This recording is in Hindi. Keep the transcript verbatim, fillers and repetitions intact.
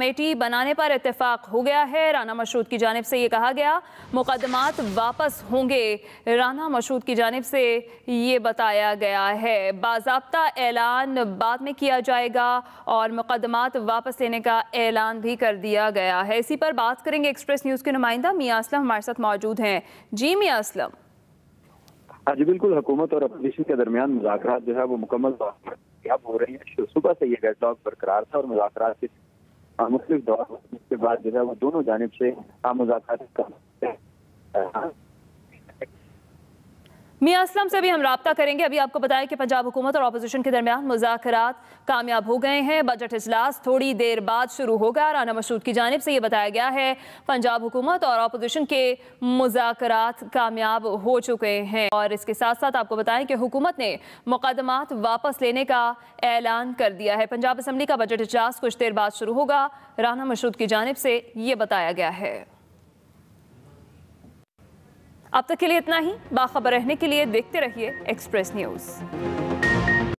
कमेटी बनाने पर इत्तेफाक हो गया है। राना मशहूद की जानिब से ये कहा गया मुकदमात वापस होंगे। राना मशहूद की जानिब से ये बताया गया है बाज़ाब्ता ऐलान बाद में किया जाएगा और मुकदमात वापस लेने का ऐलान भी कर दिया गया है। इसी पर बात करेंगे एक्सप्रेस न्यूज़ के नुमाइंदा मियां असलम हमारे साथ मौजूद हैं। जी मियां असलम। जी बिल्कुल, हुकूमत और अपोजिशन के दरमियान मुज़ाकरात जो है वो मुकम्मल हो रही है। सुबह से ये डेडलॉक बरकरार था और मुज़ाकरात के मुख्तलिफ दौर के बाद जो है वो दोनों जानिब से मुज़ाकरात। मियां असलम से भी हम रब्ता करेंगे। अभी आपको बताया कि पंजाब हुकूमत और अपोजिशन के दरमियान मुज़ाकरात कामयाब हो गए हैं। बजट इजलास थोड़ी देर बाद शुरू होगा। राना मशहूद की जानिब से ये बताया गया है पंजाब हुकूमत और अपोजिशन के मुज़ाकरात कामयाब हो चुके हैं। और इसके साथ साथ आपको बताएं कि हुकूमत ने मुकदमात वापस लेने का ऐलान कर दिया है। पंजाब असम्बली का बजट इजलास कुछ देर बाद शुरू होगा। राना मशहूद की जानिब से ये बताया गया है। अब तक के लिए इतना ही। बाखबर रहने के लिए देखते रहिए एक्सप्रेस न्यूज़।